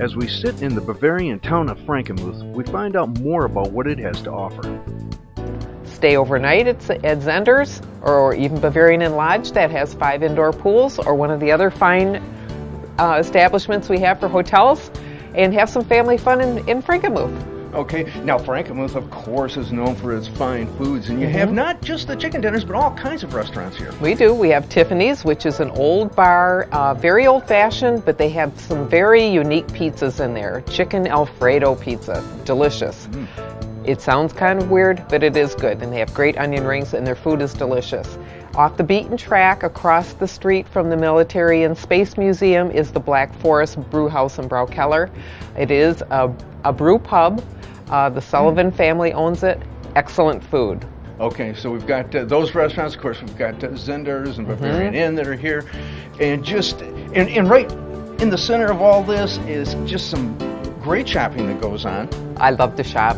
As we sit in the Bavarian town of Frankenmuth, we find out more about what it has to offer. Stay overnight at Ed Zehnder's or even Bavarian Inn Lodge that has 5 indoor pools, or one of the other fine establishments we have for hotels, and have some family fun in Frankenmuth. Okay, now Frankenmuth, of course, is known for its fine foods, and you have not just the chicken dinners, but all kinds of restaurants here. We do. We have Tiffany's, which is an old bar, very old-fashioned, but they have some very unique pizzas in there. Chicken Alfredo pizza, delicious. It sounds kind of weird, but it is good, and they have great onion rings, and their food is delicious. Off the beaten track, across the street from the Military and Space Museum, is the Black Forest Brewhouse in Keller. It is a brew pub. The Sullivan family owns it. Excellent food. Okay, so we've got those restaurants. Of course, we've got Zehnder's and Bavarian Inn that are here. And right in the center of all this is just some great shopping that goes on. I love to shop.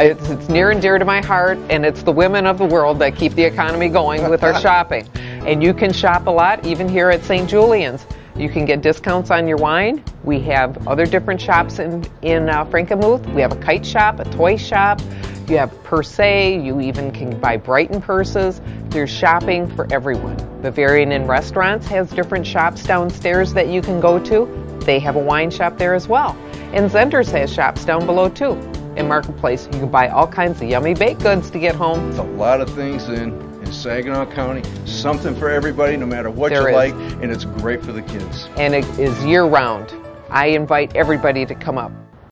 It's near and dear to my heart, and it's the women of the world that keep the economy going with our shopping. And you can shop a lot, even here at St. Julian's. You can get discounts on your wine. We have other different shops in Frankenmuth. We have a kite shop, a toy shop. You have Per Se. You even can buy Brighton purses. There's shopping for everyone. Bavarian Inn Restaurants has different shops downstairs that you can go to. They have a wine shop there as well. And Zehnder's has shops down below too. In Marketplace, you can buy all kinds of yummy baked goods to get home. There's a lot of things in Saginaw County, something for everybody, no matter what you like, and it's great for the kids. And it is year-round. I invite everybody to come up.